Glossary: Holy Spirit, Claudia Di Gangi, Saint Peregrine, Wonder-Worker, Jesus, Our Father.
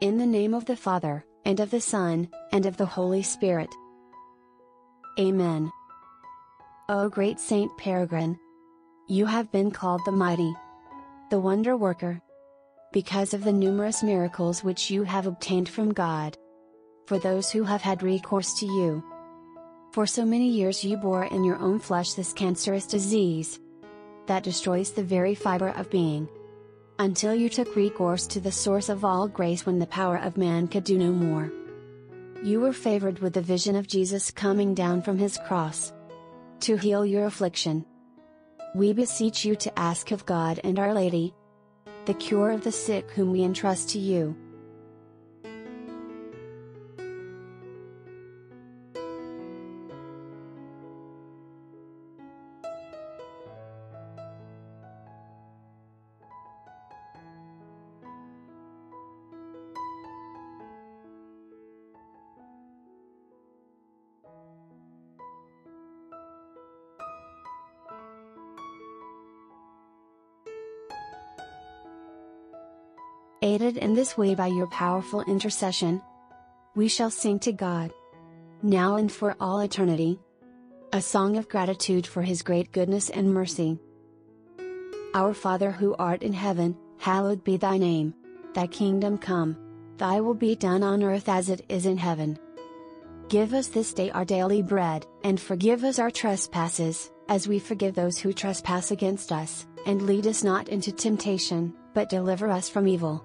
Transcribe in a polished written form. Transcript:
In the name of the Father, and of the Son, and of the Holy Spirit. Amen. O great Saint Peregrine! You have been called the Mighty, the Wonder Worker, because of the numerous miracles which you have obtained from God. For those who have had recourse to you. For so many years you bore in your own flesh this cancerous disease that destroys the very fiber of being, until you took recourse to the source of all grace when the power of man could do no more. You were favored with the vision of Jesus coming down from his cross to heal your affliction. We beseech you to ask of God and Our Lady the cure of the sick whom we entrust to you. Aided in this way by your powerful intercession, we shall sing to God, now and for all eternity, a song of gratitude for His great goodness and mercy. Our Father who art in heaven, hallowed be thy name. Thy kingdom come, thy will be done on earth as it is in heaven. Give us this day our daily bread, and forgive us our trespasses, as we forgive those who trespass against us, and lead us not into temptation, but deliver us from evil.